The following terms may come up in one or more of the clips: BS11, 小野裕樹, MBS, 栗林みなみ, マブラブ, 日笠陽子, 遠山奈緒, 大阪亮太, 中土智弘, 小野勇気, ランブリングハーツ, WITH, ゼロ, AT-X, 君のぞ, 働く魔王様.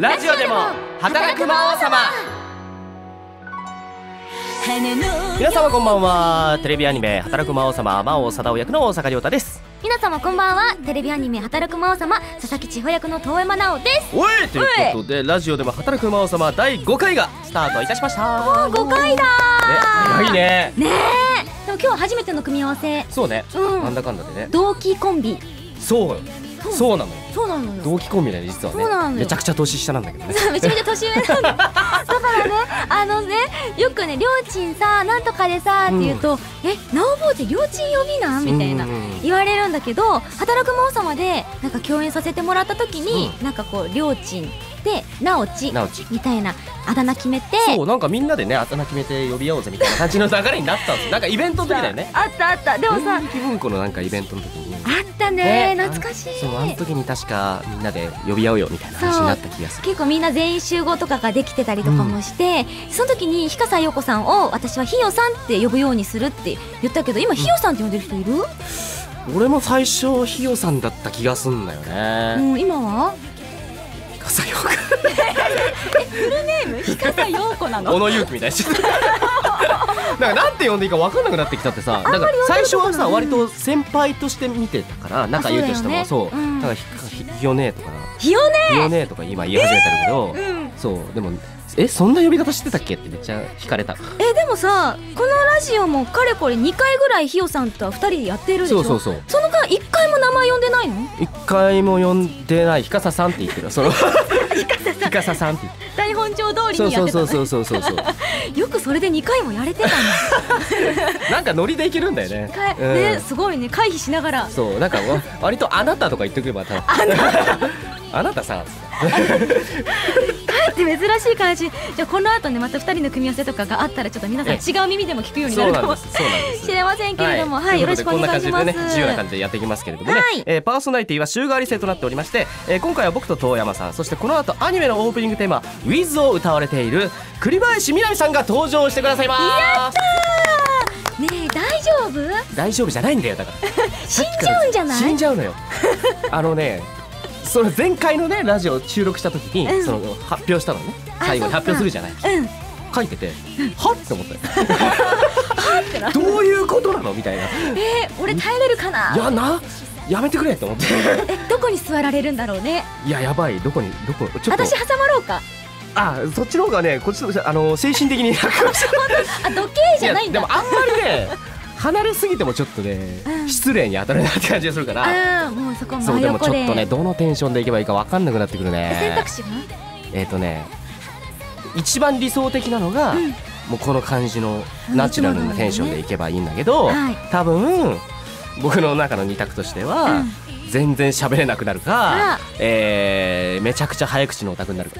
ラジオでも働く魔王様。皆様こんばんは。テレビアニメ働く魔王様魔王貞夫役の大阪亮太です。皆様こんばんは。テレビアニメ働く魔王様佐々木千穂役の遠山奈緒です。おいということでラジオでも働く魔王様第5回がスタートいたしました。おー5回だー、ね、早いねねー。でも今日は初めての組み合わせ。そうね、うん、なんだかんだでね、同期コンビ。そうよ、そうなのよ。そうなのよ。同期コンビだね、実はね。めちゃくちゃ年下なんだけどね。めちゃめちゃ年上なんだ。だからね、あのね、よくね、りょーちんさ、なんとかでさって言うと、え、なお坊ってりょーちん呼びなんみたいな言われるんだけど、働く魔王様でなんか共演させてもらった時に、なんかこうりょーちんでなおちみたいなあだ名決めて、そうなんかみんなでねあだ名決めて呼び合おうぜみたいな感じの流れになったんですよ。なんかイベントの時だよね。あったあった。でもさ、気分このなんかイベントの時にあったね、懐かしい。そうあの時に確かみんなで呼び合おうよみたいな話になった気がする。結構みんな全員集合とかができてたりとかもして、その時に日笠陽子さんを私はひよさんって呼ぶようにするって言ったけど、今ひよさんって呼んでる人いる？俺も最初ひよさんだった気がすんだよね。もう今は？日笠陽子。フルネーム日笠陽子なの？小野勇気みたいな。なんかなんて呼んでいいか分かんなくなってきたってさ。なんか最初はさ割と先輩として見てたから仲良いとしてもそう。だからひよねえとかな。ひよねえ。ひよねえとか今言い始めたんだけど。そうでもえそんな呼び方知ってたっけってめっちゃ惹かれた。えでもさこのラジオもかれこれ2回ぐらいひよさんとは2人でやってるでしょ。そうそうそう。その間1回も名前呼んでないの？1回も呼んでない。ひかささんって言ってる。その。ひかささんって台本帳通りにやってたのね。そうよくそれで2回もやれてたの。なんかノリでいけるんだよね。ねすごいね、回避しながら。そうなんか割とあなたとか言っておけば多分。あなたさ。かえって珍しい感じ。じゃあこの後ねまた2人の組み合わせとかがあったらちょっと皆さん違う耳でも聞くようになるかもしれませんけれども、はいよろしくお願いします。自由な感じでやっていきますけれどもね。パーソナリティは週替わり制となっておりまして、今回は僕と遠山さん、そしてこの後アニメのオープニングテーマ「WITH」を歌われている栗林みなみさんが登場してくださいます。やったー。ねえ大丈夫？大丈夫じゃないんだよ。だから死んじゃうんじゃない？死んじゃうのよ。あのねその前回のねラジオ収録した時に、その発表したのね、最後に発表するじゃない。書いててはって思ったよ。はってな、どういうことなのみたいな。俺耐えれるかな。いやなやめてくれと思って。どこに座られるんだろうね。いややばい、どこにどこちょっと私挟まろうか。あそっちの方がねこっちの精神的に楽。あ時計じゃないんだ。でもあんまりね離れすぎてもちょっとね失礼に当たるなって感じがするから。あもうそこ真横で。そうでもちょっとねどのテンションでいけばいいか分かんなくなってくるね。選択肢がね一番理想的なのが、もうこの感じのナチュラルなテンションでいけばいいんだけど、多分僕の中の2択としては、全然喋れなくなるか、めちゃくちゃ早口のオタクになるか。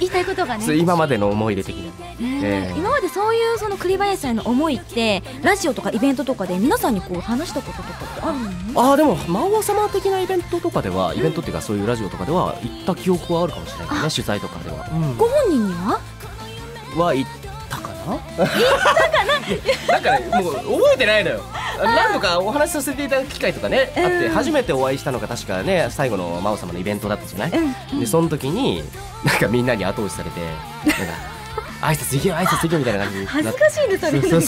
言いたいことがね今までの思い出的な、今までそういうその栗林さんへの思いってラジオとかイベントとかで皆さんにこう話したこととかってあるの？あでも魔王様的なイベントとかでは、イベントっていうかそういうラジオとかでは行った記憶はあるかもしれないね。取材とかではご本人には行ったかな。行ったかな。なんかもう覚えてないのよ。何度かお話しさせていただく機会とかねあって、初めてお会いしたのが確かね最後の魔王様のイベントだったじゃない。でその時になんかみんなに後押しされて挨拶行けよ挨拶行けよみたいな感じ。恥ずかしいねそれ。青春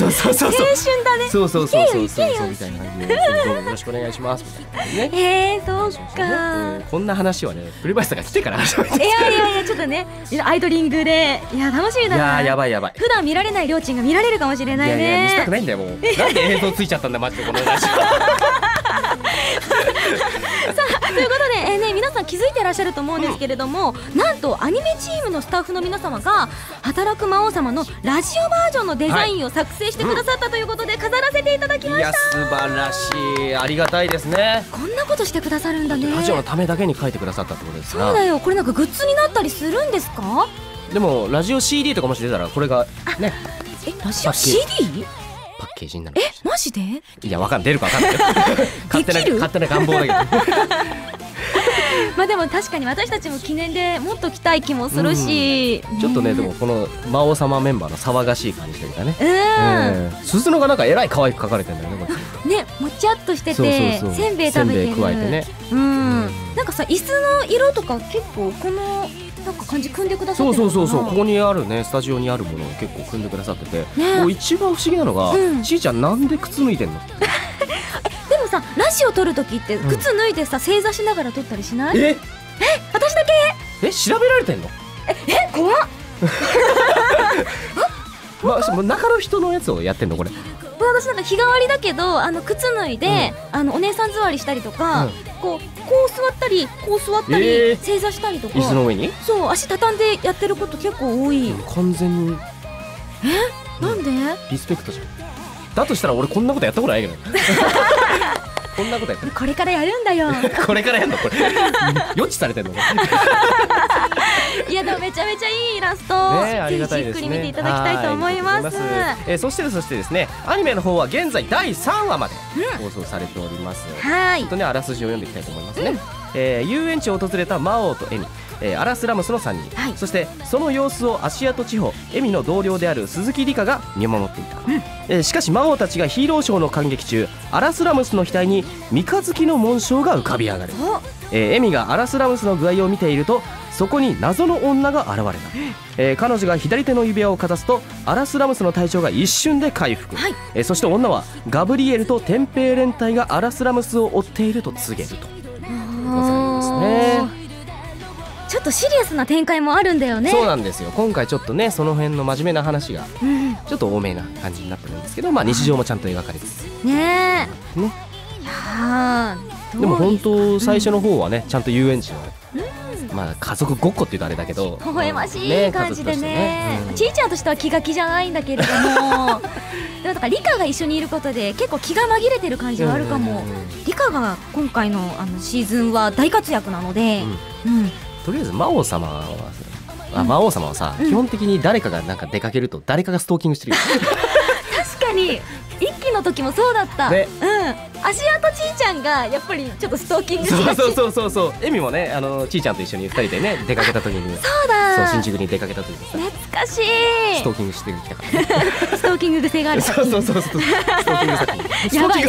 だね。そうみたいな感じでよろしくお願いしますみたいなね。そうか。こんな話はね栗林さんが来てから始めて。いやちょっとねアイドリングでいや楽しみだな。やばい普段見られないりょーちんが見られるかもしれないね。見せたくないんだよもう。なんで映像ついちゃったんだマジでこの話。さあということでね皆さん気づいてらっしゃると思うんですけれども、なんとアニメチームのスタッフの皆様が働く魔王様のラジオバージョンのデザインを作成してくださったということで飾らせていただきました。いや素晴らしい、ありがたいですね。こんなことしてくださるんだね。ラジオのためだけに書いてくださったってことですか。そうだよ。これなんかグッズになったりするんですか？でもラジオ CD とかもし出たらこれがねラジオ CD？パッケージになる。マジで？いやわかん出るかわかんない。勝手な願望だけど。まあでも確かに私たちも記念でもっと来たい気もするし、ちょっとねでもこの魔王様メンバーの騒がしい感じというかね。鈴野がなんかえらい可愛く描かれてるんだよね。ねもちゃっとしててせんべい食べてる。せんべい加えてね。なんかさ、椅子の色とか結構このなんか感じ組んでくださってるのかな。そうここにあるね、スタジオにあるものを結構組んでくださってて、もう一番不思議なのが、ちーちゃんなんで靴脱いでんのでもさ、ラジオ撮るときって靴脱いでさ、正座しながら撮ったりしない？え、私だけ？え、調べられてんの？え、怖っ中の人のやつをやってんのこれ。私なんか日替わりだけど、靴脱いで、お姉さん座りしたりとか、こう座ったりこう座ったり、正座したりとか、椅子の上にそう足畳んでやってること結構多い。完全になんでリスペクトじゃん。だとしたら俺こんなことやったことないけどこんなことやってる。これからやるんだよこれからやるのこれ予知されてんのいやでもめちゃめちゃいいイラスト、ぜひじっくり見ていただきたいと思います。そしてですね、アニメの方は現在第3話まで放送されております。ちょっとねあらすじを読んでいきたいと思いますね。遊園地を訪れた魔王とエミ、アラスラムスの3人、そしてその様子をアシアト地方エミの同僚である鈴木理香が見守っていた、しかし魔王たちがヒーローショーの観劇中、アラスラムスの額に三日月の紋章が浮かび上がる、エミがアラスラムスの具合を見ているとそこに謎の女が現れた、彼女が左手の指輪をかざすとアラスラムスの体調が一瞬で回復、そして女はガブリエルと天平連隊がアラスラムスを追っていると告げるとございますね。ちょっとシリアスな展開もあるんだよね。そうなんですよ。今回ちょっとねその辺の真面目な話がちょっと多めな感じになってるんですけど、まあ日常もちゃんと描かれてるね。でも本当最初の方はねちゃんと遊園地のまあ家族ごっこっていうとあれだけど微笑ましい感じでね、ちーちゃんとしては気が気じゃないんだけれども、でもだから理香が一緒にいることで結構気が紛れてる感じはあるかも。理香が今回のシーズンは大活躍なので、とりあえず魔王様はさ、基本的に誰かがなんか出かけると誰かがストーキングしてるよ確かに一期の時もそうだったね。アシアとちーちゃんがやっぱりちょっとストーキングしてる。そうエミもねちーちゃんと一緒に2人でね出かけた時にそうだ新宿に出かけた時に懐かしいストーキングしてきたからストーキング癖がある。そうストーキング作品やばい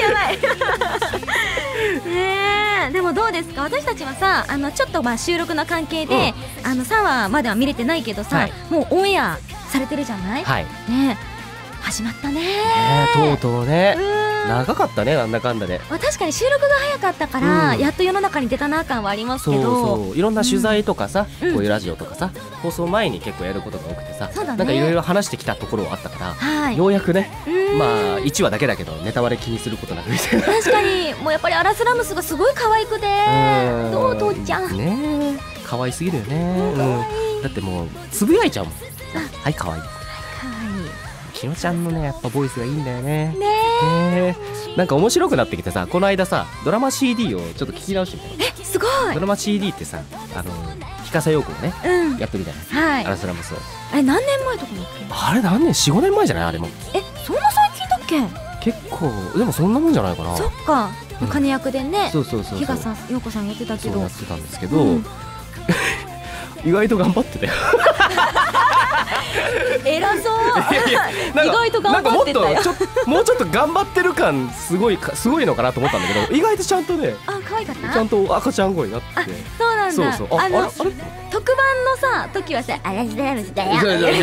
やばいでもどうですか、私たちはさちょっと収録の関係で3話までは見れてないけどさ、もうオンエアされてるじゃない。ねえ始まったね。とうとうね、長かったねなんだかんだで。確かに収録が早かったからやっと世の中に出たな感はありますけど、いろんな取材とかさ、こういうラジオとかさ放送前に結構やることが多くてさ、なんかいろいろ話してきたところあったからようやくね、まあ1話だけだけどネタバレ気にすることなくみたいな。確かにもうやっぱりアラスラムスがすごい可愛くて、どう父ちゃんね可愛すぎるよね。だってもうつぶやいちゃうもん、はい可愛いきのちゃんのねやっぱボイスがいいんだよね。なんか面白くなってきてさ、この間さドラマ CD をちょっと聞き直してみた。すごい。ドラマ CD ってさ日笠陽子がねやってるじゃない、アラスラムスを。あれ何年前とかにあれ何年 4,5 年前じゃない、あれも。そんな最近だっけ。結構でもそんなもんじゃないかな。そっか、金役でね日笠陽子さんやってたけど、そうやってたんですけど意外と頑張ってたよ。偉そう。意外と頑張ってたよ。なんかもうちょっと頑張ってる感すごいのかなと思ったんだけど、意外とちゃんとね。あ、可愛かった。ちゃんと赤ちゃん声になって。そうなんだ。そう。特番のさ時はさアラスラムスだよ。アラスラムスだよ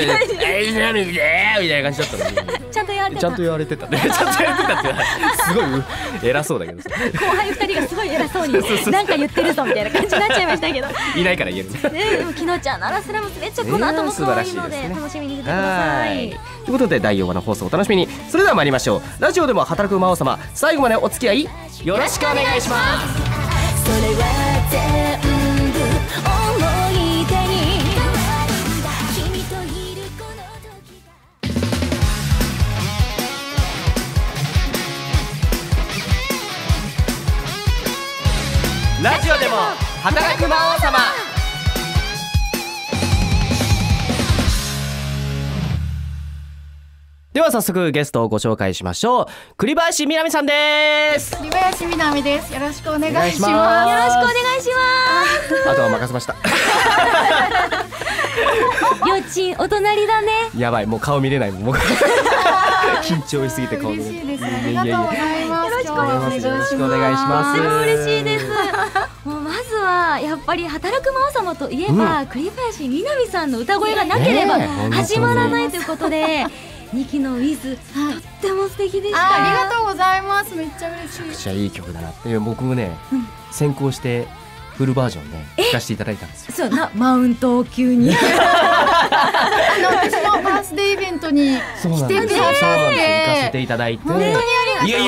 みたいな感じだったのに。ちゃんと言われてた。すごい偉そうだけど。後輩2人がすごい偉そうになんか言ってるぞみたいな感じになっちゃいましたけど。いないから言える。でもきのちゃんアラスラムスめっちゃこの後も可愛いので楽しみにしてください。ということで第4話の放送お楽しみに。それでは参りましょう。ラジオでも働く魔王様、最後までお付き合いよろしくお願いします。それは全部思い出に。君といるこの時が。ラジオでも働く魔王様。では早速ゲストをご紹介しましょう。栗林みなみさんです。栗林みなみです。よろしくお願いします。よろしくお願いします。あとは任せました幼稚園お隣だね。やばいもう顔見れないもん緊張しすぎて顔が。嬉しいです。ありがとうございます。よろしくお願いします。とても嬉しいです。もうまずはやっぱり働くママ様といえば栗林みなみさんの歌声がなければ始まらないということで。2期のウィズ、とっても素敵でした。ありがとうございます。めっちゃ嬉しい。めちゃくちゃいい曲だなって。僕もね、先行してフルバージョンで聴かせていただいたんですよ。そうな、マウントを急に私もバースデーイベントに来てくださって、行かせていただいて、本当にありがとうござい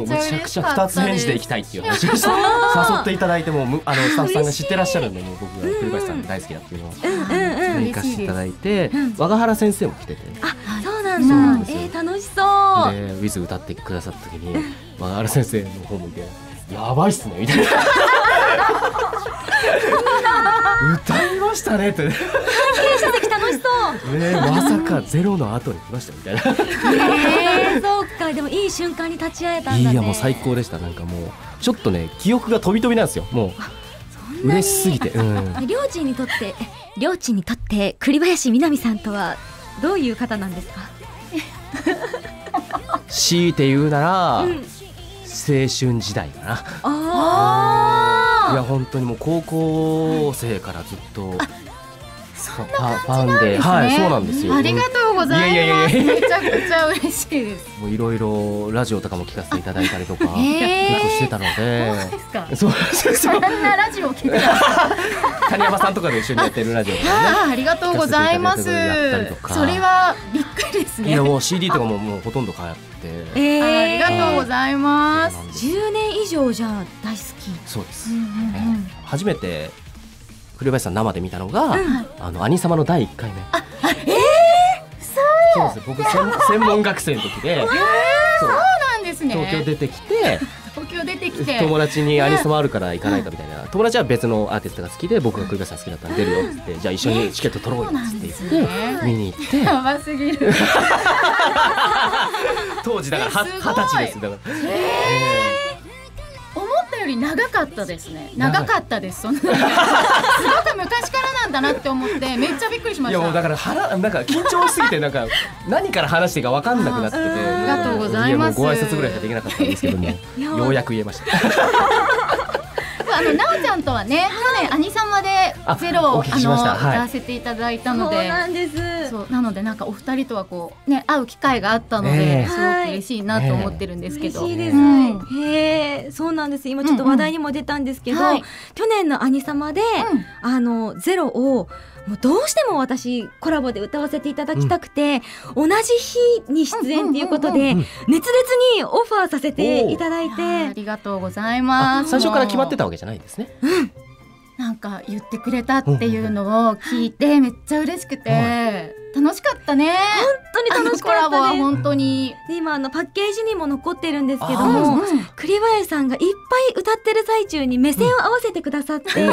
ました。めちゃくちゃ2つ返事で行きたいっていう話を誘っていただいて、もあのスタッフさんが知ってらっしゃるんで、もう僕が栗林さん大好きだっていうのを行かせていただいて、和原先生も来てて、楽しそうで、ウィズ歌ってくださった時に和原先生の方向いて「やばいっすね」みたいな「歌いましたね」ってね。まさかゼロの後に来ましたみたいな。そうか。でもいい瞬間に立ち会えたんだね。いやもう最高でした。なんかもうちょっとね、記憶が飛び飛びなんですよ。もう嬉しすぎて。りょーちんにとって栗林みなみさんとはどういう方なんですか？強いて言うなら青春時代かな。ああ。いや本当にもう高校生からずっと。そんな感じなんですね。はい、そうなんですよ。ありがとうございます。めちゃくちゃ嬉しいです。もういろいろラジオとかも聞かせていただいたりとか結構してたので。そうですか。そんなラジオ聞いてた。谷山さんとかで一緒にやってるラジオとかね。ありがとうございます。それはびっくりですね。いやもう CD とかもうほとんど買って。ありがとうございます。10年以上じゃ大好き。そうです。初めて。栗林さん生で見たのが兄様の第1回目。そうです。僕専門学生の時で、そうなんですね。東京出てきて、友達に兄様あるから行かないかみたいな。友達は別のアーティストが好きで、僕が栗林さん好きだったんで出るよって、じゃあ一緒にチケット取ろうよって言って見に行って。やばすぎる。当時だから20歳です。だからより長かったですね。長かったです。そんなすごく昔からなんだなって思って、めっちゃびっくりしました。いやもうだからなんか緊張しすぎて、なんか何から話していいか分かんなくなってて。ありがとうございます。ご挨拶ぐらいしかできなかったんですけども、ようやく言えました。なおちゃんとはね、去年兄様でゼロを歌わせていただいたので、なのでなんかお二人とはこうね、会う機会があったので、すごく嬉しいなと思ってるんですけど。嬉しいですね。そうなんです。今ちょっと話題にも出たんですけど、去年の兄様でゼロをもうどうしても私コラボで歌わせていただきたくて、同じ日に出演ということで熱烈にオファーさせていただいて。ありがとうございます。最初から決まってたわけじゃないですね。なんか言ってくれたっていうのを聞いて、めっちゃ嬉しくて楽しかったね。本当に楽しかったね。コラボは本当に。今パッケージにも残ってるんですけども、栗林さんがいっぱい歌ってる最中に目線を合わせてくださって、ここ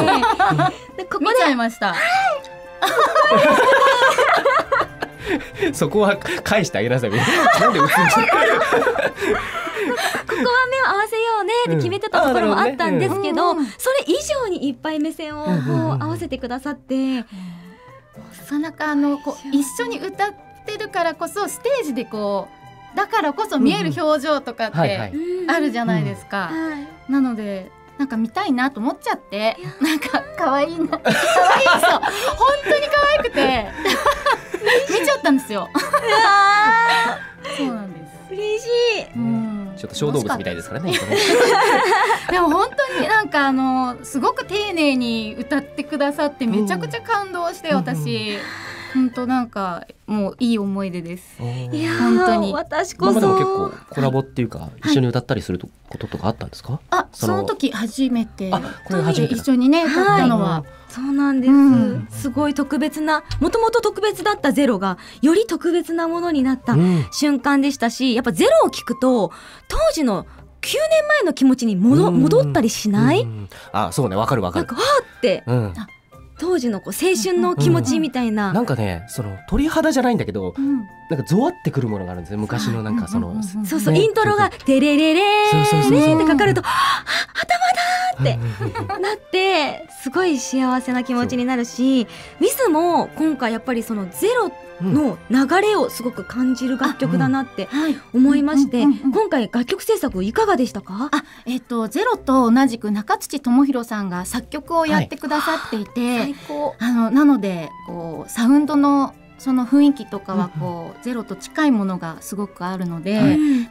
で見ちゃいました。そこは返してあげなさい。なんで映っちゃった。ここは目を合わせようねって決めてたところもあったんですけど、それ以上にいっぱい目線を合わせてくださって、なかなかこう一緒に歌ってるからこそ、ステージでこうだからこそ見える表情とかってあるじゃないですか。なのでなんか見たいなと思っちゃって、なんか可愛いな、可愛い人、本当に可愛くて見ちゃったんですよ。そうなんです。嬉しい。ちょっと小動物みたいですからね。でも本当になんかすごく丁寧に歌ってくださって、めちゃくちゃ感動して、私本当なんかもういい思い出です。いや本当に私こそ。でも結構コラボっていうか一緒に歌ったりすることとかあったんですか？あ、その時初めて一緒にね歌ったのは。そうなんです。すごい特別な、もともと特別だったゼロがより特別なものになった瞬間でしたし、やっぱゼロを聞くと当時の9年前の気持ちに戻ったりしない？あ、そうね、わかるわかる。なんかわーって、当時のこう青春の気持ちみたいな。なんかね、その鳥肌じゃないんだけど、なんかゾワってくるものがあるんですね。昔のなんかその、そうそう、イントロがデレレレーってかかると、頭ってなって、すごい幸せな気持ちになるし、ミスも今回やっぱりそのゼロの流れをすごく感じる楽曲だなって思いまして、今回楽曲制作いかがでしたか？ゼロと同じく中土智弘さんが作曲をやってくださっていて、はい、なのでこうサウンドのその雰囲気とかはこうゼロと近いものがすごくあるので、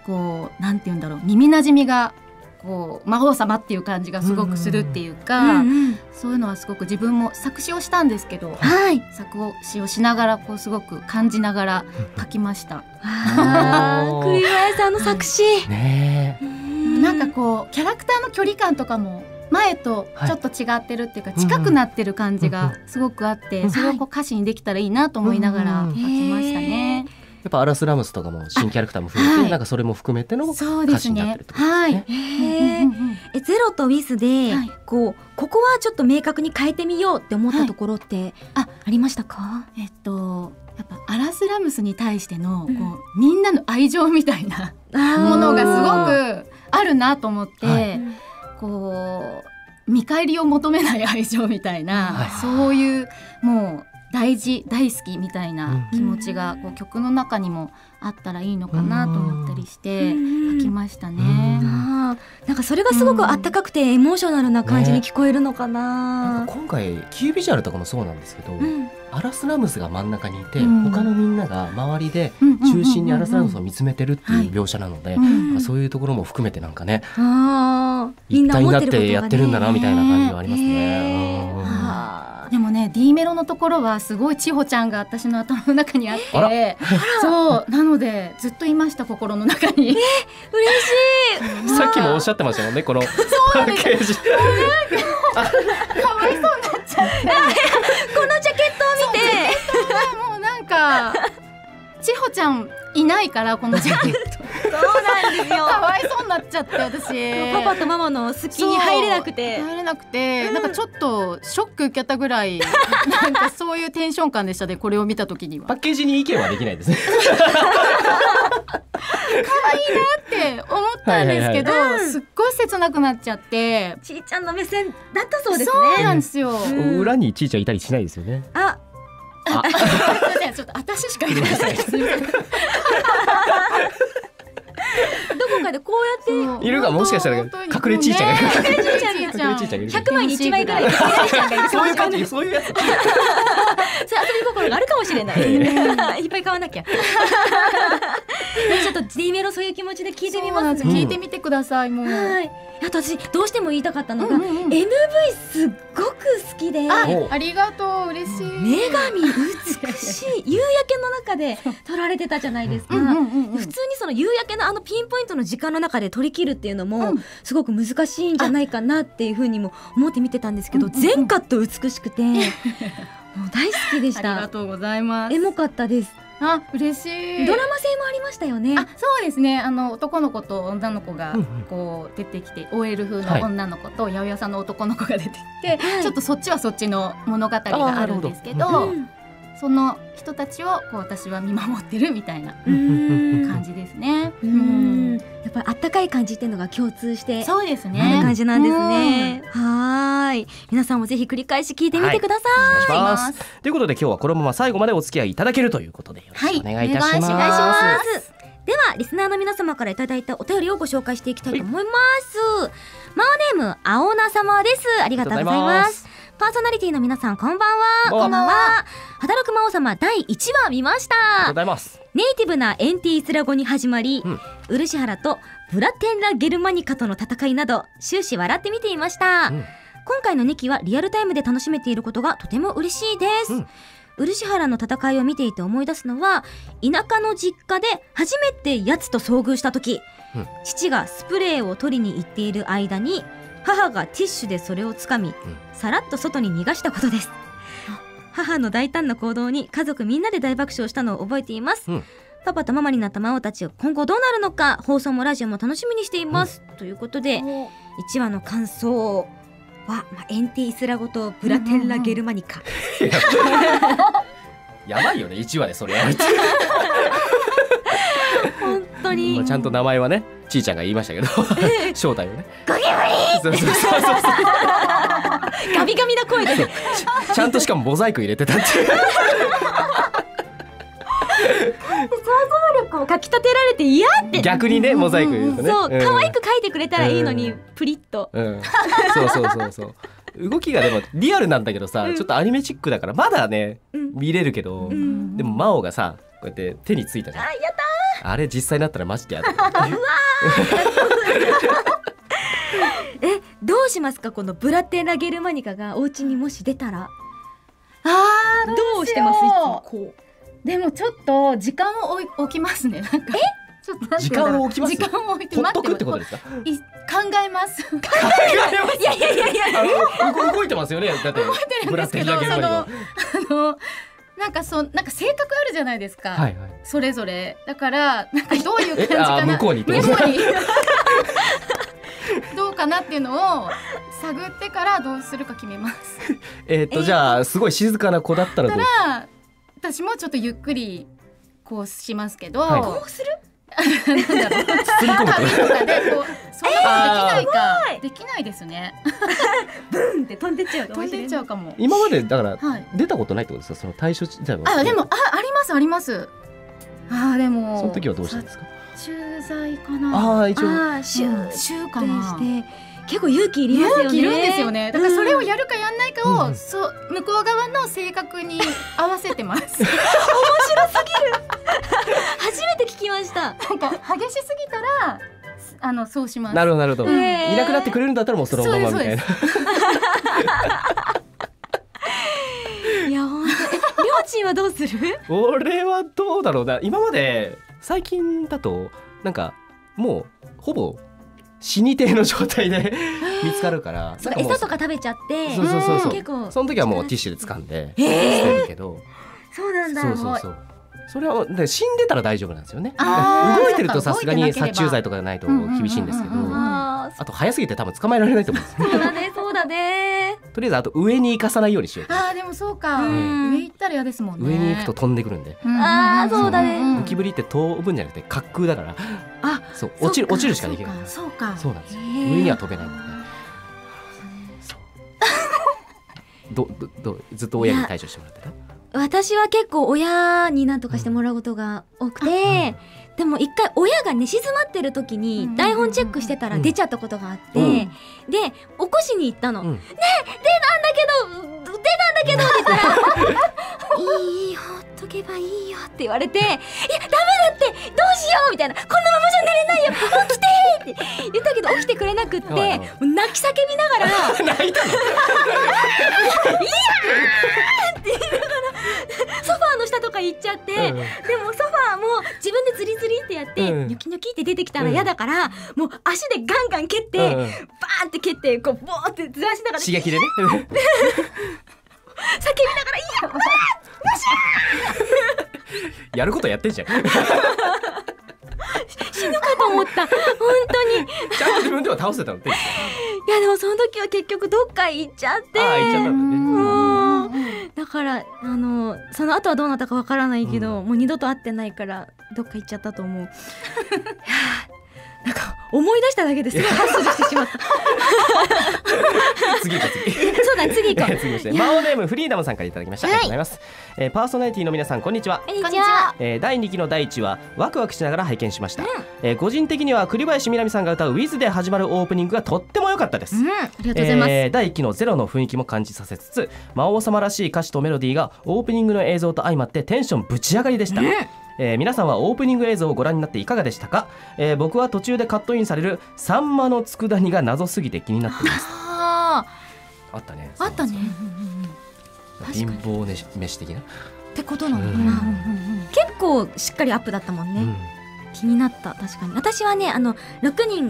こうなんて言うんだろう、耳なじみがこう魔法様っていう感じがすごくするっていうか、そういうのはすごく自分も作詞をしたんですけど、はい、作詞をしながらこうすごく感じながら書きました。栗林さんの作詞、なんかこうキャラクターの距離感とかも前とちょっと違ってるっていうか、近くなってる感じがすごくあって、それをこう歌詞にできたらいいなと思いながら書きましたね。やっぱアラスラムスとかも新キャラクターも増えて、なんかそれも含めての歌詞になってるってことですね。ゼロとウィスでここはちょっと明確に変えてみようって思ったところってありましたか？やっぱアラスラムスに対してのみんなの愛情みたいなものがすごくあるなと思って、こう見返りを求めない愛情みたいな、はい、そういうもう大好きみたいな気持ちがこう曲の中にもあったらいいのかなと思ったりして書きましたね。なんかそれがすごくあったかくてエモーショナルな感じに聞こえるのかな。なんか今回キービジュアルとかもそうなんですけど、アラスラムスが真ん中にいて、他のみんなが周りで中心にアラスラムスを見つめてるっていう描写なので、そういうところも含めてなんかね、一体になってやってるんだなみたいな感じがありますね。でもね、D メロのところはすごい千穂ちゃんが私の頭の中にあって、そうなのでずっといました、心の中に。嬉しい。さっきもおっしゃってましたもんね、このパッケージ。かわいそうになっちゃって、このジャケットを見てもうなんか千穂ちゃんいないから、このジャケット。そうなんですよ。かわいそうになっちゃって、私パパとママのすっきりに入れなくて、なんかちょっとショック受けたぐらい、なんかそういうテンション感でしたね、これを見た時には。パッケージに意見はできないですね。可愛いなって思ったんですけど、すっごい切なくなっちゃって、ちーちゃんの目線だったそうですね。そうなんですよ。裏にちーちゃんいたりしないですよね。ああ、ちょっと私しかいないです。どこかでこうやっているが、もしかしたら隠れちいちゃんが100枚に1枚ぐらい、そういう感じ、そういうやつ、それ遊び心があるかもしれない。いっぱい買わなきゃ。ちょっと D メロそういう気持ちで聞いてみます。聞いてみてください。もうあと私どうしても言いたかったのが MV すっごく好きで、ありがとう、嬉しい。女神美しい、夕焼けの中で撮られてたじゃないですか。普通にその夕焼けのあのピンポイントの時間の中で撮り切るっていうのもすごく難しいんじゃないかなっていうふうにも思って見てたんですけど、全カット美しくてもう大好きでした。ありがとうございます。エモかったです。あ、嬉しい。ドラマ性もありましたよね。あ、そうですね。男の子と女の子がこう出てきて、OL 風の女の子と八百屋さんの男の子が出てきて、ちょっとそっちはそっちの物語があるんですけど、その人たちをこう私は見守ってるみたいな感じですね。やっぱりあったかい感じっていうのが共通して、そうですね。ある感じなんですね。はい。皆さんもぜひ繰り返し聞いてみてください。お願いします。ということで今日はこのまま最後までお付き合いいただけるということでよろしくお願いいたします。ではリスナーの皆様からいただいたお便りをご紹介していきたいと思います。マオネーム青菜様です。ありがとうございます。パーソナリティの皆さん、こんばんは。こんばんは。働く魔王様第1話見ました。ありがとうございます。ネイティブなエンティースラ語に始まり、漆原とブラテンラ・ゲルマニカとの戦いなど終始笑って見ていました。今回の2期はリアルタイムで楽しめていることがとても嬉しいです。漆原の戦いを見ていて思い出すのは、田舎の実家で初めてやつと遭遇した時、父がスプレーを取りに行っている間に母がティッシュでそれをつかみ、さらっと外に逃がしたことです。母の大胆な行動に家族みんなで大爆笑したのを覚えています、パパとママになった魔王たち今後どうなるのか、放送もラジオも楽しみにしています、ということで1話の感想は、エンティ・イスラ語とブラテンラ・ゲルマニカ。やばいよね、1話でそれやるって。本当にちゃんと名前はね、ちーちゃんが言いましたけど、正体をね、ゴキブリーガビガビな声でちゃんとしかもモザイク入れてたっていう。想像力をかきたてられて嫌って逆にねモザイクですね。そう可愛く描いてくれたらいいのにプリッと。そうそうそうそう。動きがでもリアルなんだけどさ、ちょっとアニメチックだからまだね見れるけど、でもマオがさこうやって手についたじゃん。あやったー。あれ実際になったらマジでやだ。うわー。えどうしますかこのブラテラゲルマニカがお家にもし出たら。あーどうしてますいつもこう。でもちょっと時間を置きますね。なんかちょっと時間を置きます。時間を置いて待って。ほっとくってことですか？考えます。考えます。いやいやいやいや。動いてますよね。だって動いてるんですけど、なんか性格あるじゃないですか。はいはい。それぞれだからなんかどういう感じかな。向こうに。どうかなっていうのを探ってからどうするか決めます。じゃあすごい静かな子だったらどう？私もちょっとゆっくりこうしますけど、こうする？なんだろう。とかでこう、そんなことできないか、できないですね。ブンって飛んでっちゃう。飛んでっちゃうかも。今までだから出たことないってことですか？その対処じゃあでもありますあります。ああでもその時はどうしたんですか？駐在かな。ああ一応週かな。結構勇気いりますよね。勇気いるんですよね。だからそれをやるかやんないかを向こう側の性格に合わせてます。面白すぎる。初めて聞きました。なんか激しすぎたらそうします。なるほどなるほど。いなくなってくれるんだったらもうそのままみたいな。いや本当。りょうちんはどうする？俺はどうだろうな。今まで最近だとなんかもうほぼ死に体の状態で見つかるから餌とか食べちゃって、そうそうそう結構その時はもうティッシュで掴んで捨てるけど、そうなんだ。それは死んでたら大丈夫なんですよね。動いてるとさすがに殺虫剤とかないと厳しいんですけど、あと早すぎて多分捕まえられないと思うんです。そうだねそうだね。とりあえずあと上に行かさないようにしよう。ああでもそうか、上行ったら嫌ですもんね。上に行くと飛んでくるんで。ああそうだね。浮きぶりって飛ぶんじゃなくて滑空だから、あそう落ちるしかできない。そうかそうなんですよ。上には飛べないもんね。ずっと親に対処してもらってた？私は結構親に何とかしてもらうことが多くて、でも一回親が寝静まってる時に台本チェックしてたら出ちゃったことがあって、で起こしに行ったの。ねえ出たんだけどって言ったら「いいほっとけばいいよ」って言われて「いやダメだってどうしよう」みたいな「こんなままじゃ寝れないよ起きて」って言ったけど起きてくれなくって、泣き叫びながら「泣いたの？いやー！」って言いながらソファーの下とか行っちゃって、でもソファーも自分でズリズリってやってニョキニョキって出てきたら嫌だから、もう足でガンガン蹴って、バーンって蹴ってこうボーってずらしながら刺激でね叫びながら「いやうわよしゃ!」やることやってんじゃん。死ぬかと思った。本当にちゃんと自分では倒せたのって。いやでもその時は結局どっか行っちゃって、ああ行っちゃったんだね。だからその後はどうなったかわからないけど、もう二度と会ってないからどっか行っちゃったと思う。いやなんか思い出しただけですごいハッスルしてしまった。次行こう次。そうだね次行こう。次ましてマオネームフリーダムさんからいただきました。ありがとうございます。パーソナリティの皆さんこんにちは。こんにちは。第2期の第1話ワクワクしながら拝見しました。個人的には栗林みなみさんが歌う With で始まるオープニングがとっても良かったです。ありがとうございます。第1期のゼロの雰囲気も感じさせつつ、魔王様らしい歌詞とメロディーがオープニングの映像と相まってテンションぶち上がりでした。皆さんはオープニング映像をご覧になっていかがでしたか？僕は途中でカットインされるサンマの佃煮が謎すぎて気になっています。あったねあったね。貧乏飯的なってことなのかな。結構しっかりアップだったもんね。気になった。確かに私はね6人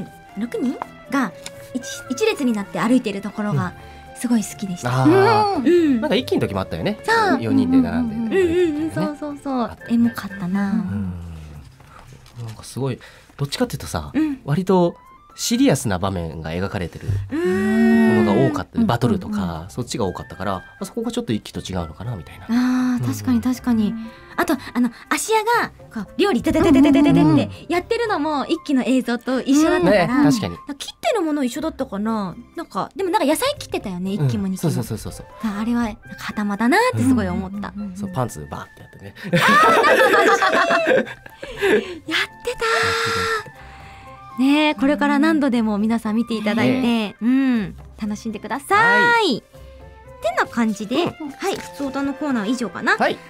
が 1列になって歩いてるところがすごい好きでした。なんか一気の時もあったよね。4人で並んで。そうそうそうエモかったな。なんかすごいどっちかっていうとさ、割とシリアスな場面が描かれてるものが多かった、バトルとかそっちが多かったから、そこがちょっと一気と違うのかなみたいな。あ、確かに確かに。あと芦屋がこう料理てててててててってやってるのも一気の映像と一緒だったから、切ってるもの一緒だったかな。なんかでもなんか野菜切ってたよね、一気も二気も。あれはなんか頭だなってすごい思った。パンツバーってやってね、やってたね。これから何度でも皆さん見ていただいて、楽しんでください。ってな感じで、はい、相談のコーナーは以上かな。はい、こ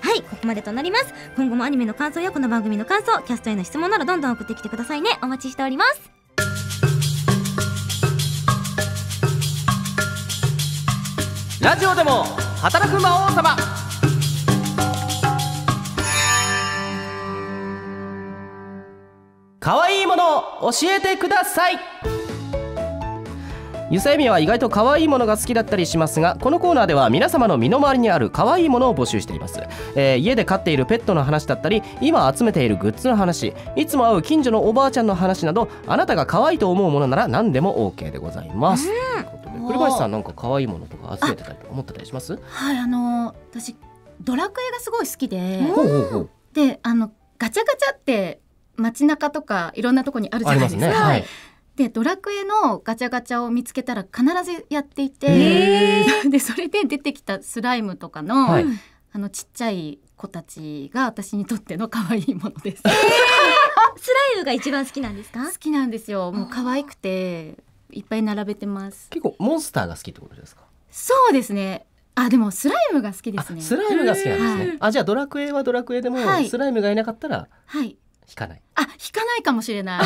こまでとなります。今後もアニメの感想やこの番組の感想、キャストへの質問などどんどん送ってきてくださいね。お待ちしております。ラジオでも働く魔王様。可愛いものを教えてください。ゆさゆみは意外と可愛いものが好きだったりしますが、このコーナーでは皆様の身の回りにある可愛いものを募集しています。家で飼っているペットの話だったり、今集めているグッズの話、いつも会う近所のおばあちゃんの話など、あなたが可愛いと思うものなら何でも OK でございます。栗林さん、なんか可愛いものとか集めてたりとか思ってたりします？はい、私ドラクエがすごい好きで、でガチャガチャって街中とかいろんなとこにあるじゃないですか。でドラクエのガチャガチャを見つけたら必ずやっていて、でそれで出てきたスライムとかの、ちっちゃい子たちが私にとっての可愛いものです。スライムが一番好きなんですか？好きなんですよ。もう可愛くていっぱい並べてます。結構モンスターが好きってことですか？そうですね。あ、でもスライムが好きですね。スライムが好きなんですね。あ、じゃあドラクエはドラクエでもスライムがいなかったら。はい。引かない。あ、引かないかもしれない。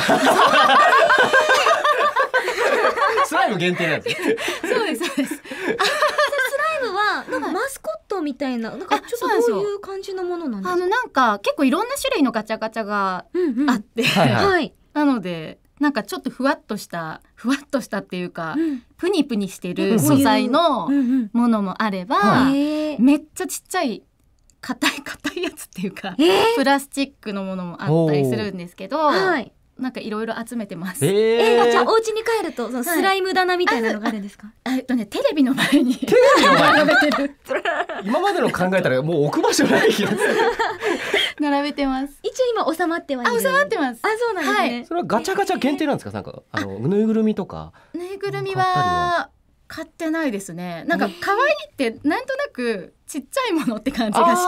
スライム限定なんです。そうですそうです。スライムはなんかマスコットみたいな、なんかちょっとどういう感じのものなんですか？なんか結構いろんな種類のガチャガチャがあって、なのでなんかちょっとふわっとしたっていうか、プニプニしてる素材のものもあれば、めっちゃちっちゃい。硬いやつっていうか、プラスチックのものもあったりするんですけど、なんかいろいろ集めてます。じゃあお家に帰るとそのスライム棚みたいなのがあるんですか？テレビの前に。テレビの前並べてる。今までの考えたらもう置く場所ないやつ。並べてます。一応今収まってはいる。あ、収まってます。あ、そうなんですね。それはガチャガチャ限定なんですか？なんかぬいぐるみとか。ぬいぐるみは。買ってないですね。なんか可愛いってなんとなくちっちゃいものって感じがし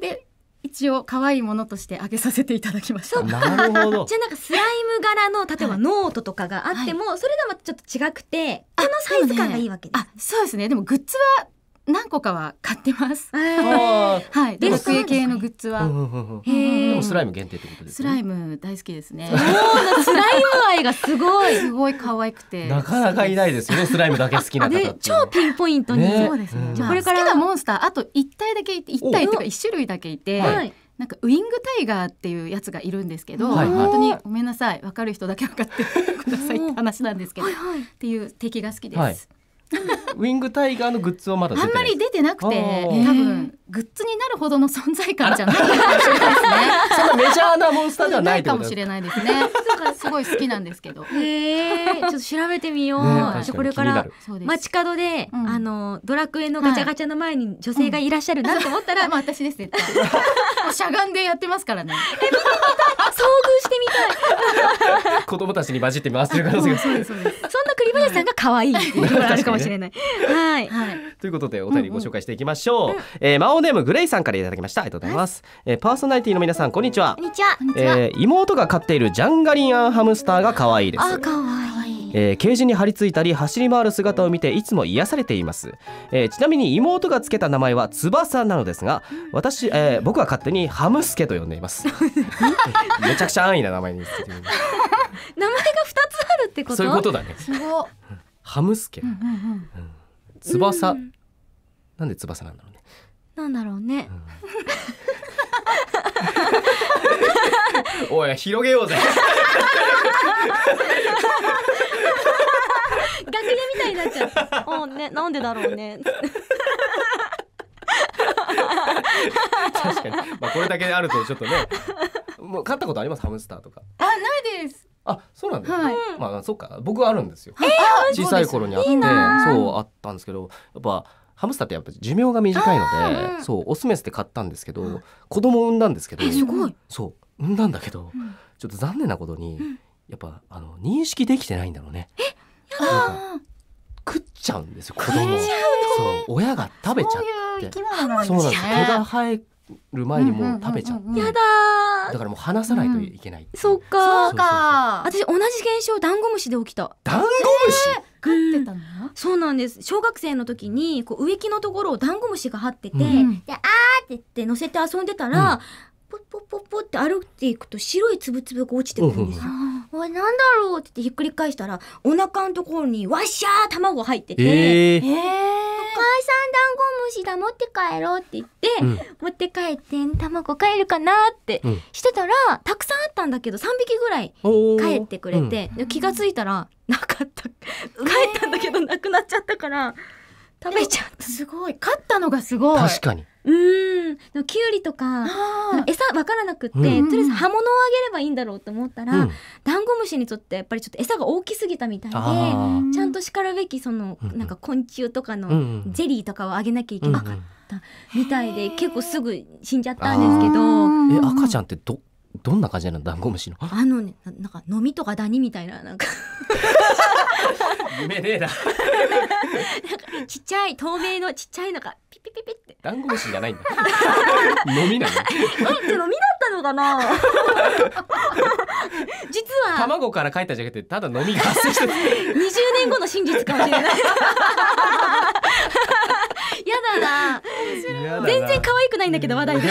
て、で一応可愛いものとしてあげさせていただきました。なるほど。じゃあなんかスライム柄の例えばノートとかがあっても、それがまたちょっと違くて、このサイズ感がいいわけです。あ、そうですね。でもグッズは何個かは買ってます。はい。ドラクエ系のグッズは。でもスライム限定ってことですね。スライム大好きですね。スライム愛がすごい。すごい可愛くて。なかなかいないですよね。スライムだけ好きな方。超ピンポイントに。そうですね。これから好きなモンスターあと1体だけいて、1体とか1種類だけいて。なんかウイングタイガーっていうやつがいるんですけど、本当にごめんなさい。わかる人だけ分かってくださいって話なんですけど、っていう敵が好きです。ウイングタイガーのグッズはまだあんまり出てなくて、多分グッズになるほどの存在感じゃないかもしれないですね。そんなメジャーなモンスターではないかもしれないですね。だからすごい好きなんですけど、ちょっと調べてみよう。これから街角でドラクエのガチャガチャの前に女性がいらっしゃるなと思ったら、私ですね。しゃがんでやってますからね。見てみたい。遭遇してみたい。子供たちに混じって回してる感じが。そんな栗林さんが可愛いっていうのがあるかもしれない。はい、ということでお便りご紹介していきましょう。魔王ネームグレイさんからいただきました。ありがとうございます。パーソナリティの皆さん、こんにちは。こんにちは。妹が飼っているジャンガリアンハムスターが可愛いです。あ、可愛い。ケージに張り付いたり走り回る姿を見ていつも癒されています。ちなみに妹がつけた名前は翼なのですが、僕は勝手にハムスケと呼んでいます。めちゃくちゃ安易な名前につけています。名前が2つあるってこと？そういうことだね。すご。ハムスケ、翼、なんで翼なんだろうね。なんだろうね。おい、広げようぜ。楽屋みたいになっちゃった。おね、なんでだろうね。確かに、まあこれだけあるとちょっとね。もう飼ったことあります？ハムスターとか。あ、ないです。あ、そうなんですね。はい、まあそっか、僕はあるんですよ。小さい頃にあって、そうあったんですけど、やっぱハムスターってやっぱ寿命が短いので、そうオスメスで買ったんですけど、子供を産んだんですけど、すごい。そう産んだんだけど、ちょっと残念なことにやっぱ認識できてないんだろうね。なんか食っちゃうんですよ子供。そう親が食べちゃって、そうなんですよ。毛が生える前にもう食べちゃって。やだ。だからもう離さないといけない。そっか。私同じ現象ダンゴムシで起きた。ダンゴムシ？飼ってたの？そうなんです。小学生の時にこう植木のところをダンゴムシが張ってて、であーって言って乗せて遊んでたら、ポッポッポッポって歩いていくと白いつぶつぶが落ちてくるんですよ。おいなんだろうって言ってひっくり返したらお腹のところにわっしゃー卵入ってて、お母さんダンゴムシだ持って帰ろうって言って、持って帰って卵帰るかなってしてたら、たくさんあったんだけど3匹ぐらい帰ってくれて、気がついたらなかった。帰ったんだけどなくなっちゃったから食べちゃった。すごい飼ったのがすごい。確かに。きゅうりとか餌分からなくって、とりあえず葉物をあげればいいんだろうと思ったら、ダンゴムシにとってやっぱりちょっと餌が大きすぎたみたいで、ちゃんとしかるべきそのなんか昆虫とかのゼリーとかをあげなきゃいけなかったみたいで、結構すぐ死んじゃったんですけど。え、赤ちゃんってどんな感じなのダンゴムシの？ね、なんかノミとかダニみたいな、なんか夢ねえな。ちっちゃい透明のちっちゃいのがピピピピって。ダンゴムシじゃないんだ。飲みなの？え、飲みだったのかな。実は卵から帰ったじゃなくて、ただ飲みが発生してる。20年後の真実かもしれない。やだな。全然可愛くないんだけど話題で。いい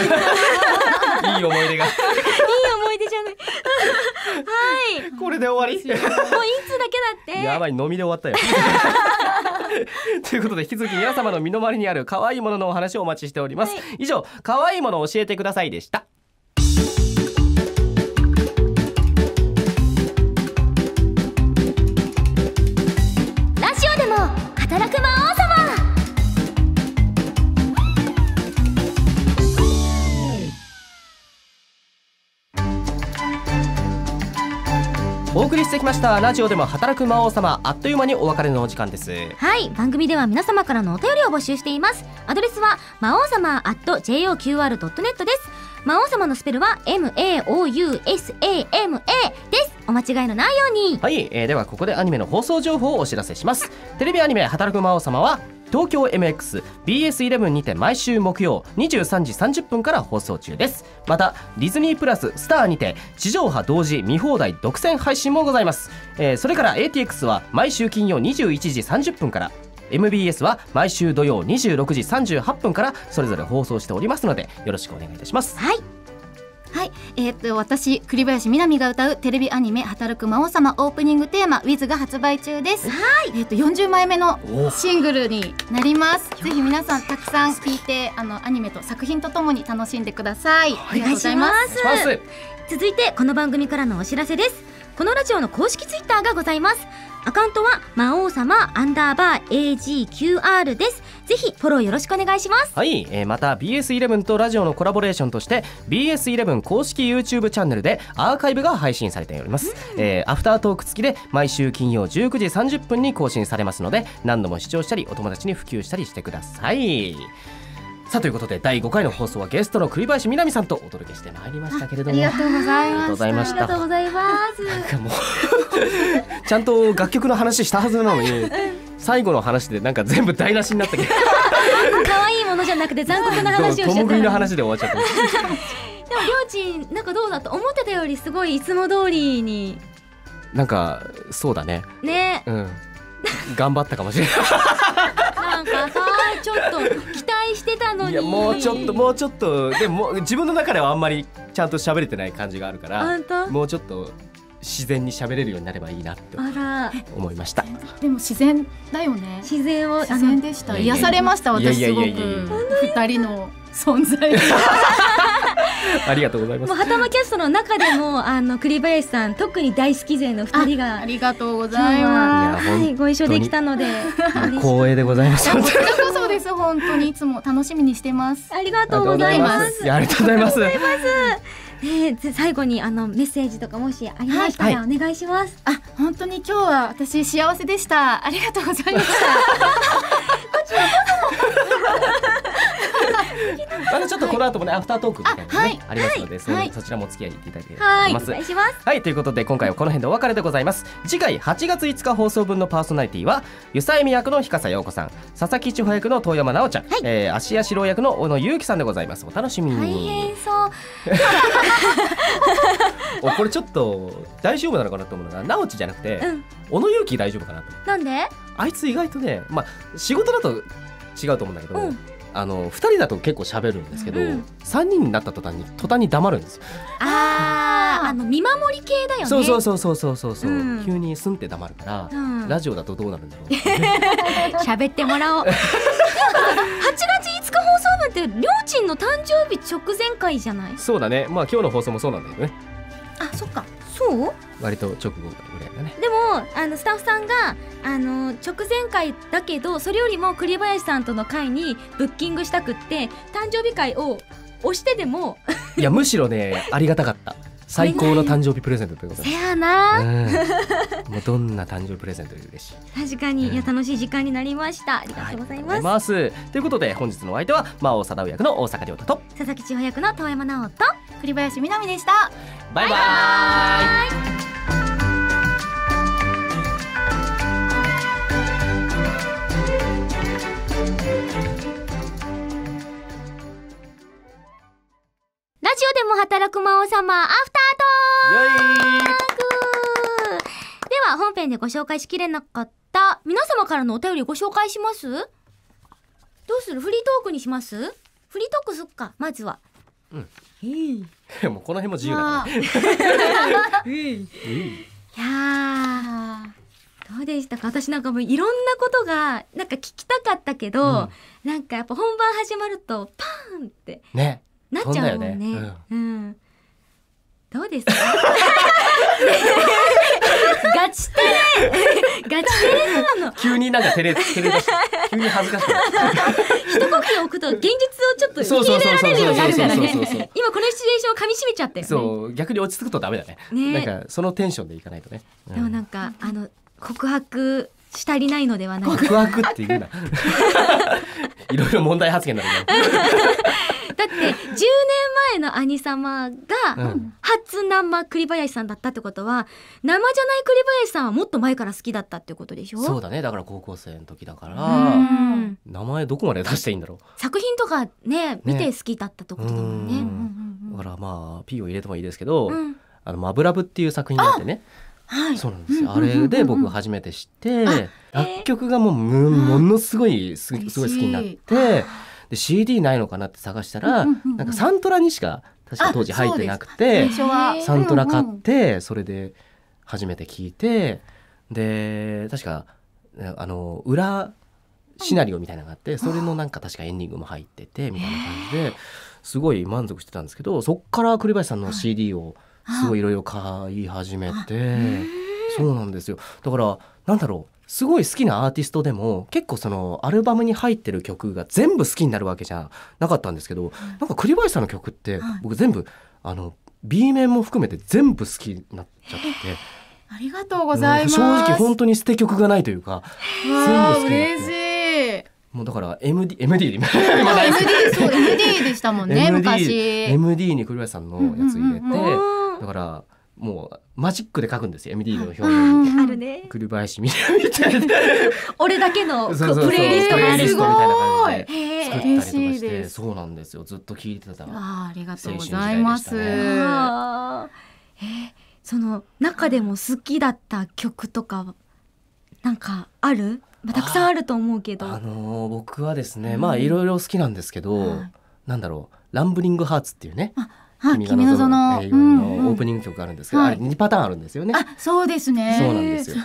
思い出が。いい思い出じゃない。はい。これで終わり？もう一通だけだって。やばい、飲みで終わったよ。ということで引き続き皆様の身の回りにある可愛いもののお話をお待ちしております。はい、以上、可愛いものを教えてくださいでした。ラジオでも働く魔王様。お送りしてきましたラジオでも働く魔王様、あっという間にお別れのお時間です。はい、番組では皆様からのお便りを募集しています。アドレスは魔王様 @joqr.net です。魔王様のスペルは MAOUSAMA です。お間違いのないように。はい、ではここでアニメの放送情報をお知らせします。テレビアニメ働く魔王様は東京 MX、BS11 にて毎週木曜23時30分から放送中です。またディズニープラススターにて地上波同時見放題独占配信もございます。それから AT-X は毎週金曜21時30分から、 MBS は毎週土曜26時38分からそれぞれ放送しておりますので、よろしくお願いいたします。はいはい、私栗林みなみが歌うテレビアニメ働く魔王様オープニングテーマ WITH が発売中です。はい、40枚目のシングルになります。ぜひ皆さんたくさん聴いて、アニメと作品とともに楽しんでください。ありがとうございます。続いてこの番組からのお知らせです。このラジオの公式ツイッターがございます。アカウントは魔王様_AGQR です。ぜひフォローよろしくお願いします。はい、また BS11 とラジオのコラボレーションとして BS11 公式 YouTube チャンネルでアーカイブが配信されております、アフタートーク付きで毎週金曜19時30分に更新されますので、何度も視聴したりお友達に普及したりしてください。さあ、ということで第5回の放送はゲストの栗林みなみさんとお届けしてまいりましたけれども、ありがとうございました。ありがとうございます。なんかもうちゃんと楽曲の話したはずなのに、最後の話でなんか全部台無しになったけど可愛いものじゃなくて残酷な話をしちゃった。トムクイの話で終わっちゃったでもりょうちん、なんかどうだと思ってたよりすごいいつも通りに、なんかそうだね。ね、頑張ったかもしれないなんかさ、ちょっと期待してたのに。いや、もうちょっとでも自分の中ではあんまりちゃんと喋れてない感じがあるから、もうちょっと自然に喋れるようになればいいなって思いました。でも自然だよね。自然でした。癒されました。私すごく2人の存在にありがとうございます。もうはたまキャストの中でも栗林さん特に大好き勢の2人が、ありがとうございます。はい、ご一緒できたので光栄でございます。こちらこそです。本当にいつも楽しみにしてます。ありがとうございます。ありがとうございます。最後にメッセージとかもしありましたらお願いします。はい、あ、本当に今日は私幸せでした。ありがとうございました。こちらちょっとこの後もね、アフタートークみたいなのね、ありますので、そちらもお付き合いいただければと思います。はい、お願いします。はい、ということで今回はこの辺でお別れでございます。次回8月5日放送分のパーソナリティはゆさえみ役の日笠陽子さん、佐々木千穂役の遠山奈緒ちゃん、芦屋史郎役の小野裕樹さんでございます。お楽しみに。大変そう。これちょっと大丈夫なのかなと思うのが、奈緒ちじゃなくて小野裕樹大丈夫かなと。なんで？あいつ意外とね、まあ仕事だと違うと思うんだけど。2人だと結構喋るんですけど、3人になった途端に黙るんですよ。見守り系だよね。そう、急にスンって黙るから、ラジオだとどうなるんだろう。喋ってもらおう。8月5日放送分ってりょーちんの誕生日直前回じゃない？そうだね。まあ今日の放送もそうなんだけどね。あ、そっか。そう？割と直後ぐらいだね。でもスタッフさんが直前回だけど、それよりも栗林さんとの会にブッキングしたくって、誕生日会を押してでもいや、むしろね、ありがたかった。最高の誕生日プレゼントということで。せやな、もうどんな誕生日プレゼントより嬉しい。確かに、いや楽しい時間になりました。ありがとうございます。ということで本日のお相手は魔王貞夫役の大阪亮太と佐々木千穂役の遠山奈緒と栗林美波でした。バイバイ。ラジオでも働く魔王様アフタートークでは、本編でご紹介しきれなかった皆様からのお便りご紹介します。どうする？フリートークにします？フリートークすっか。まずは、もうこの辺も自由だから、いやどうでしたか？私なんかもういろんなことがなんか聞きたかったけど、なんかやっぱ本番始まるとパーンってねなっちゃうもんね。どうですか？ガチテレ、ガチテレなの。急になんかテレだし、急に恥ずかしい。一呼吸置くと現実をちょっと受け入れられるようになるからね。今このシチュエーションをかみしめちゃって。そう、逆に落ち着くとダメだね。なんかそのテンションでいかないとね。でもなんか告白し足りないのではないか。告白って言うな。いろいろ問題発言だね。だって10年前の兄様が初生栗林さんだったってことは、生じゃない栗林さんはもっと前から好きだったってことでしょ。そうだね。だから高校生の時だから、名前どこまで出していいんだろう。作品とかね、見て好きだったってことだもんね。だからまあ P を入れてもいいですけど、マブラブっていう作品があってね。そうなんですよ。あれで僕初めて知って、楽曲がものすごい好きになって、で CD ないのかなって探したら、なんかサントラにしか確か当時入ってなくて、サントラ買って、それで初めて聞いて、で確か裏シナリオみたいなのがあって、それのなんか確かエンディングも入っててみたいな感じで、すごい満足してたんですけど、そっから栗林さんの CD をすごいいろいろ買い始めて。そうなんですよ。だからなんだろう、すごい好きなアーティストでも結構そのアルバムに入ってる曲が全部好きになるわけじゃなかったんですけど、なんか栗林さんの曲って僕全部B 面も含めて全部好きになっちゃって、ありがとうございます。正直本当に捨て曲がないというか、全部好きになって、もうだから MD でしたもんね昔。 MD に栗林さんのやつ入れて、だからもうマジックで書くんですよ。 MD の表現に栗林みたいな、俺だけのプレイリストみたいな感じで作ったりとかして、そうなんですよ。ずっと聴いてた。ありがとうございます。その中でも好きだった曲とかなんかある？たくさんあると思うけど、僕はですね、まあいろいろ好きなんですけど、なんだろう、ランブリングハーツっていうね、君のその映画のオープニング曲があるんですけど、あれ2パターンあるんですよね。あ、そうですね。そうなんですよ。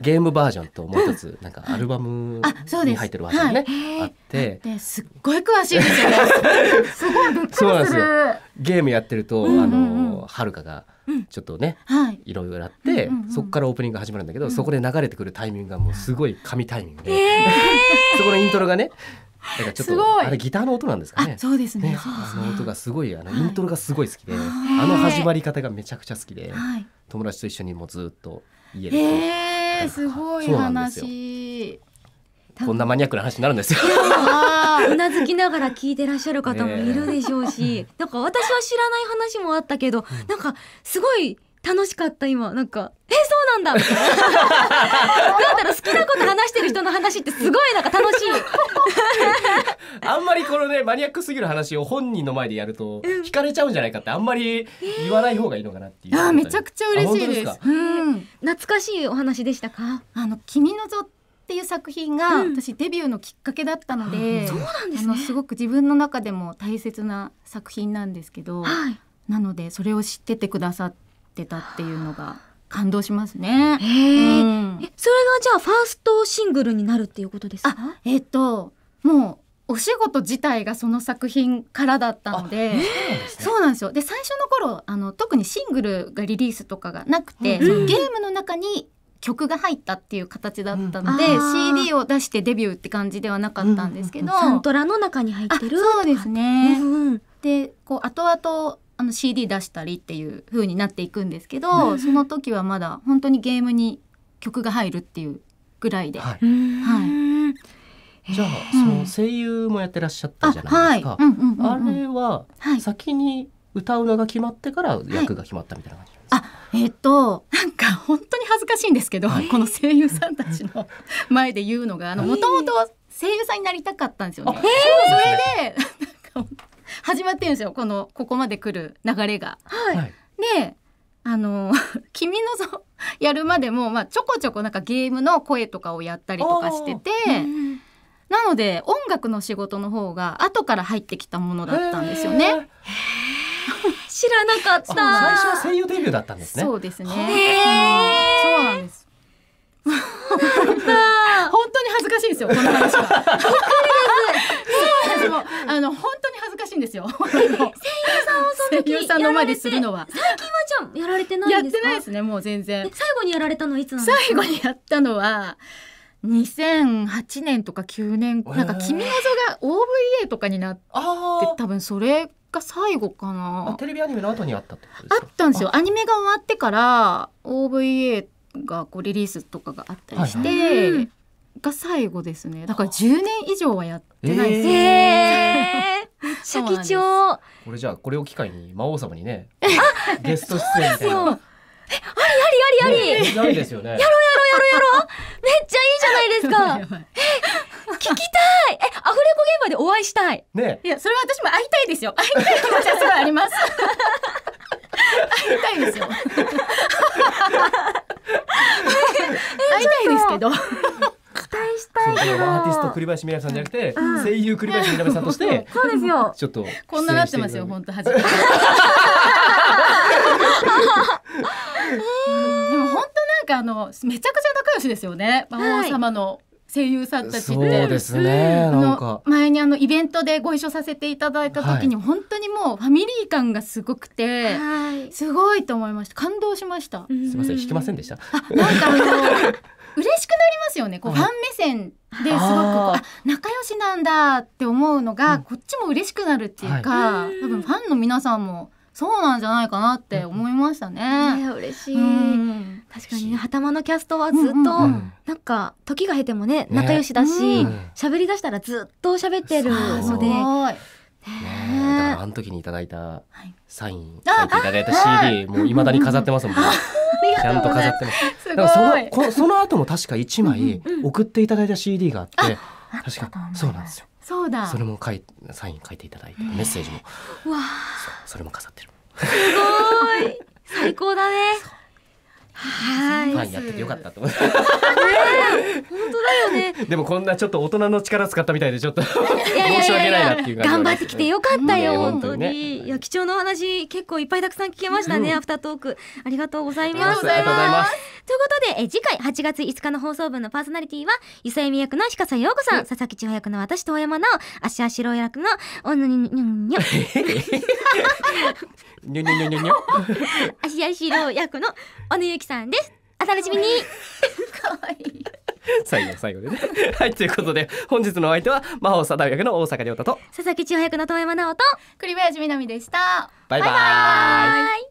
ゲームバージョンともう一つなんかアルバムに入ってるバージョンね、あって、すっごい詳しいですよね。すごいびっくりする。そうなんですよ。ゲームやってるとはるかがちょっとね、いろいろあって、そこからオープニングが始まるんだけど、そこで流れてくるタイミングがもうすごい神タイミングで、そこのイントロがね。なんかちょっとあれギターの音なんですかね。そうですね。あの音がすごい、あのイントロがすごい好きで、あの始まり方がめちゃくちゃ好きで、友達と一緒にもうずっと家で。すごい話。こんなマニアックな話になるんですよ。うなずきながら聞いてらっしゃる方もいるでしょうし、なんか私は知らない話もあったけど、なんかすごい楽しかった今。なんかそうなんだ。なんだろう、好きなこと話してる人の話ってすごいなんか楽しい。あんまりこのねマニアックすぎる話を本人の前でやると惹かれちゃうんじゃないかって、あんまり言わない方がいいのかなっていう。あ、めちゃくちゃ嬉しいです。懐かしいお話でしたか？君のぞっていう作品が私デビューのきっかけだったので、そうなんですね。すごく自分の中でも大切な作品なんですけど、なのでそれを知っててくださってたっていうのが感動しますね。それがじゃあファーストシングルになるっていうことですか？もうお仕事自体がその作品からだったので、そうなんですよ。で、最初の頃特にシングルがリリースとかがなくて、そのゲームの中に曲が入ったっていう形だったので、CD を出してデビューって感じではなかったんですけど、サントラの中に入ってる。そうですね。で、こう後々CD 出したりっていう風になっていくんですけど、その時はまだ本当にゲームに曲が入るっていうぐらいで。じゃあその声優もやってらっしゃったじゃないですか。あれは先に歌うのが決まってから役が決まったみたいな感じですか？なんか本当に恥ずかしいんですけど、この声優さんたちの前で言うのが、もともと声優さんになりたかったんですよね。それでなんか始まってるんですよ、ここまで来る流れが。はい、で「君のぞ」やるまでも、まあ、ちょこちょこなんかゲームの声とかをやったりとかしてて、なので音楽の仕事の方が後から入ってきたものだったんですよね。知らなかった。最初は声優デビューだったんですね。そうですね。そうなんです。本当に恥ずかしいんですよ、この話は。でも本当に恥ずかしいんですよ。声優さんをその時声優さんの前でするのは。最近はじゃあやられてないんですか？やってないですね、もう全然。最後にやられたのはいつなんですか？最後にやったのは2008年とか9年、なんか君のぞが OVA とかになって、多分それが最後かな。テレビアニメの後にあったってことですか？あったんですよ。アニメが終わってから OVA がリリースとかがあったりして。が最後ですね。だから10年以上はやってないですね。めっちゃ貴重。これじゃあこれを機会に魔王様にねゲスト出演みたいな。ありありあり。やろうやろうやろうやろう。めっちゃいいじゃないですか。聞きたい。アフレコ現場でお会いしたい。ね。いや、それは私も会いたいですよ。会いたい気持ちはすごいあります。会いたいですよ。会いたいですけど。アーティスト栗林みなみさんじゃなくて、声優栗林みなみさんとして。そうですよ。ちょっとこんななってますよ、本当初めて。でも本当なんかめちゃくちゃ仲良しですよね、魔王様の声優さんたちって。そうですね。前にイベントでご一緒させていただいた時に、本当にもうファミリー感がすごくて、すごいと思いました。感動しました。すみません、引けませんでした。なんか嬉しくなりますよね。こうファン目線ですごく仲良しなんだって思うのが、こっちも嬉しくなるっていうか、多分ファンの皆さんもそうなんじゃないかなって思いましたね。嬉しい。確かにね、頭のキャストはずっとなんか時が経てもね仲良しだし、喋り出したらずっと喋ってるので。あの時にいただいたサイン、いただいた CD もう未だに飾ってますもんね。ちゃんと飾ってます。だからその後も確か1枚送っていただいた CD があって、確かそうなんですよ。そうだ。それもサイン書いていただいて、メッセージも。わあ。それも飾ってる。すごい。最高だね。はい。ファンやっててよかったと思って。本当だよね。でもこんなちょっと大人の力使ったみたいでちょっと申し訳ないなっていう感じ。頑張ってきてよかったよ、本当に。いや、貴重なお話結構いっぱいたくさん聞けましたね。アフタートークありがとうございます。ありがとうございます。ということで次回8月5日の放送分のパーソナリティはゆさゆみ役の日笠陽子さん、佐々木千穂役の私遠山奈緒、芦屋史郎役のおぬにゅにょにょにょにょにょ芦屋史郎役のおぬゆきさんです。お楽しみに。かわいい。最後でねはいということで本日のお相手は魔法大学の大阪亮太と佐々木千穂役の遠山奈緒と栗林みなみでした。バイバイ。